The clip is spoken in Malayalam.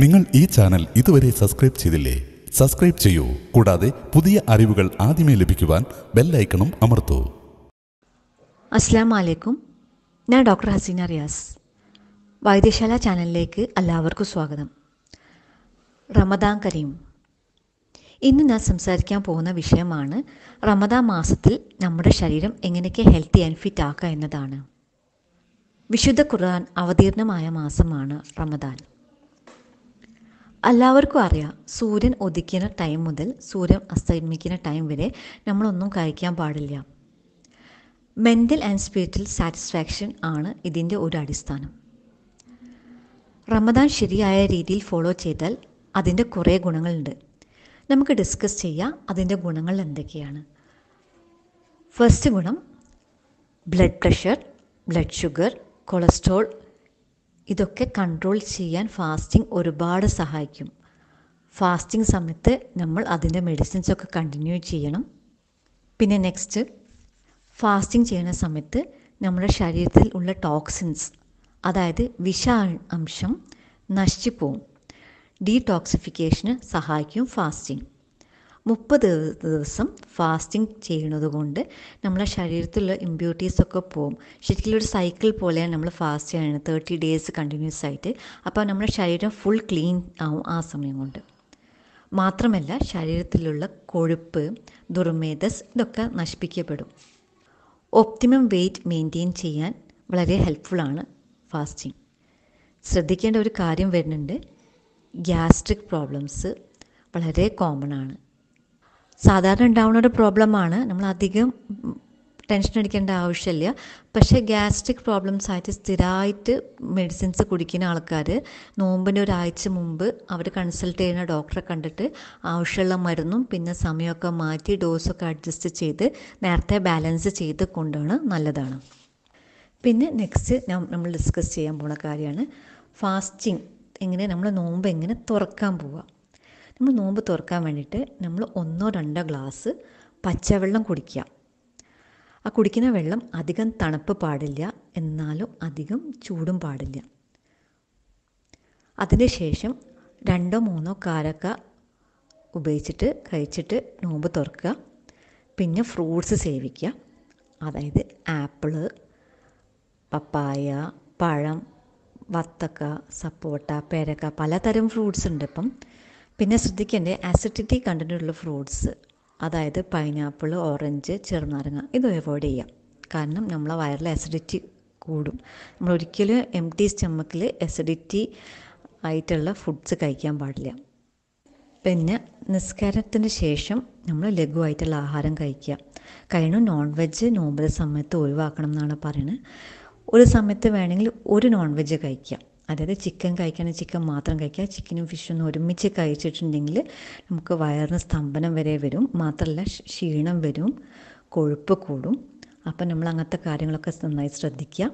നിങ്ങൾ ഈ ചാനൽ ഇതുവരെ സബ്സ്ക്രൈബ് ചെയ്തില്ലേ? സബ്സ്ക്രൈബ് ചെയ്യൂ. കൂടാതെ പുതിയ അറിവുകൾ ആദ്യമേ ലഭിക്കുവാൻ ബെൽ ഐക്കണും അമർത്തൂ. അസ്സലാമു അലൈക്കും. ഞാൻ ഡോക്ടർ ഹസീന റിയാസ്. വൈദ്യശാല ചാനലിലേക്ക് എല്ലാവർക്കും സ്വാഗതം. റമദാൻ കരീം. ഇന്ന് ഞാൻ സംസാരിക്കാൻ പോകുന്ന വിഷയമാണ് റമദാൻ മാസത്തിൽ നമ്മുടെ ശരീരം എങ്ങനെയൊക്കെ ഹെൽത്തി ആൻഡ് ഫിറ്റ് ആക്കുക എന്നതാണ്. വിശുദ്ധ ഖുർആൻ അവതീർണമായ മാസമാണ് റമദാൻ. എല്ലാവർക്കും അറിയാം, സൂര്യൻ ഉദിക്കുന്ന ടൈം മുതൽ സൂര്യൻ അസ്തമിക്കുന്ന ടൈം വരെ നമ്മളൊന്നും കഴിക്കാൻ പാടില്ല. മെൻ്റൽ ആൻഡ് സ്പിരിച്വൽ സാറ്റിസ്ഫാക്ഷൻ ആണ് ഇതിൻ്റെ ഒരു അടിസ്ഥാനം. റമദാൻ ശരിയായ രീതിയിൽ ഫോളോ ചെയ്താൽ അതിൻ്റെ കുറേ ഗുണങ്ങളുണ്ട്. നമുക്ക് ഡിസ്കസ് ചെയ്യാം അതിൻ്റെ ഗുണങ്ങൾ എന്തൊക്കെയാണ്. ഫസ്റ്റ് ഗുണം, blood pressure, blood sugar, cholesterol ഇതൊക്കെ കൺട്രോൾ ചെയ്യാൻ ഫാസ്റ്റിംഗ് ഒരുപാട് സഹായിക്കും. ഫാസ്റ്റിംഗ് സമയത്ത് നമ്മൾ അതിൻ്റെ മെഡിസിൻസൊക്കെ കണ്ടിന്യൂ ചെയ്യണം. പിന്നെ നെക്സ്റ്റ്, ഫാസ്റ്റിംഗ് ചെയ്യുന്ന സമയത്ത് നമ്മുടെ ശരീരത്തിൽ ഉള്ള ടോക്സിൻസ്, അതായത് വിഷ അംശം നശിച്ചു പോവും. ഡീടോക്സിഫിക്കേഷന് സഹായിക്കും ഫാസ്റ്റിംഗ്. 30 ദിവസം ഫാസ്റ്റിംഗ് ചെയ്യുന്നത് കൊണ്ട് നമ്മളെ ശരീരത്തിലുള്ള ഇമ്പ്യൂരിറ്റീസൊക്കെ പോകും. ശരിക്കും ഒരു സൈക്കിൾ പോലെയാണ് നമ്മൾ ഫാസ്റ്റ് ചെയ്യുന്നത്, 30 days കണ്ടിന്യൂസ് ആയിട്ട്. അപ്പോൾ നമ്മുടെ ശരീരം ഫുൾ ക്ലീൻ ആവും ആ സമയം കൊണ്ട്. മാത്രമല്ല ശരീരത്തിലുള്ള കൊഴുപ്പ്, ദുർമേധസ് ഇതൊക്കെ നശിപ്പിക്കപ്പെടും. ഒപ്റ്റിമം വെയ്റ്റ് മെയിൻറ്റെയിൻ ചെയ്യാൻ വളരെ ഹെൽപ്ഫുള്ളാണ് ഫാസ്റ്റിംഗ്. ശ്രദ്ധിക്കേണ്ട ഒരു കാര്യം വരുന്നുണ്ട്, ഗ്യാസ്ട്രിക് പ്രോബ്ലംസ് വളരെ കോമൺ ആണ്. സാധാരണ ഉണ്ടാവുന്ന ഒരു പ്രോബ്ലമാണ്, നമ്മളധികം ടെൻഷൻ അടിക്കേണ്ട ആവശ്യമില്ല. പക്ഷേ ഗ്യാസ്ട്രിക് പ്രോബ്ലംസ് ആയിട്ട് സ്ഥിരമായിട്ട് മെഡിസിൻസ് കുടിക്കുന്ന ആൾക്കാർ നോമ്പിൻ്റെ ഒരാഴ്ച മുമ്പ് അവർ കൺസൾട്ട് ചെയ്യുന്ന ഡോക്ടറെ കണ്ടിട്ട് ആവശ്യമുള്ള മരുന്നും പിന്നെ സമയമൊക്കെ മാറ്റി ഡോസൊക്കെ അഡ്ജസ്റ്റ് ചെയ്ത് നേരത്തെ ബാലൻസ് ചെയ്ത് കൊണ്ടുപോണ് നല്ലതാണ്. പിന്നെ നെക്സ്റ്റ് നമ്മൾ ഡിസ്കസ് ചെയ്യാൻ പോകുന്ന കാര്യമാണ് ഫാസ്റ്റിംഗ്. എങ്ങനെ നമ്മൾ നോമ്പ് എങ്ങനെ തുറക്കാൻ പോവുക. നമ്മൾ നോമ്പ് തുറക്കാൻ വേണ്ടിയിട്ട് നമ്മൾ 1-2 ഗ്ലാസ് പച്ചവെള്ളം കുടിക്കുക. ആ കുടിക്കുന്ന വെള്ളം അധികം തണുപ്പ് പാടില്ല, എന്നാലും അധികം ചൂടും പാടില്ല. അതിന് ശേഷം 2-3 കാരക്ക ഉപയോഗിച്ചിട്ട് കഴിച്ചിട്ട് നോമ്പ് തുറക്കുക. പിന്നെ ഫ്രൂട്ട്സ് സേവിക്കുക, അതായത് ആപ്പിള്, പപ്പായ, പഴം, വത്തക്ക, സപ്പോട്ട, പേരക്ക, പലതരം ഫ്രൂട്ട്സ് ഉണ്ട് ഇപ്പം. പിന്നെ ശ്രദ്ധിക്കേണ്ടത് ആസിഡിറ്റി കണ്ടൻ്റുള്ള ഫ്രൂട്ട്സ്, അതായത് പൈനാപ്പിൾ, ഓറഞ്ച്, ചെറുനാരങ്ങ ഇത് അവോയ്ഡ് ചെയ്യാം. കാരണം നമ്മളെ വയറിൽ ആസിഡിറ്റി കൂടും. നമ്മൾ ഒരിക്കലും എംപ്റ്റി സ്റ്റമക്കിൽ ആസിഡിറ്റി ആയിട്ടുള്ള ഫുഡ്സ് കഴിക്കാൻ പാടില്ല. പിന്നെ നിസ്കാരത്തിന് ശേഷം നമ്മൾ ലഘുവായിട്ടുള്ള ആഹാരം കഴിക്കുക. കഴിയണം നോൺ വെജ് നോമ്പിലെ സമയത്ത് ഒഴിവാക്കണം എന്നാണ് പറയുന്നത്. ഒരു സമയത്ത് വേണമെങ്കിൽ ഒരു നോൺ വെജ് കഴിക്കുക, അതായത് ചിക്കൻ കഴിക്കുകയാണെങ്കിൽ ചിക്കൻ മാത്രം കഴിക്കുക. ചിക്കനും ഫിഷൊന്നും ഒരുമിച്ച് കഴിച്ചിട്ടുണ്ടെങ്കിൽ നമുക്ക് വയറിന് സ്തംഭനം വരെ വരും. മാത്രമല്ല ക്ഷീണം വരും, കൊഴുപ്പ് കൂടും. അപ്പം നമ്മൾ അങ്ങനത്തെ കാര്യങ്ങളൊക്കെ നന്നായി ശ്രദ്ധിക്കുക.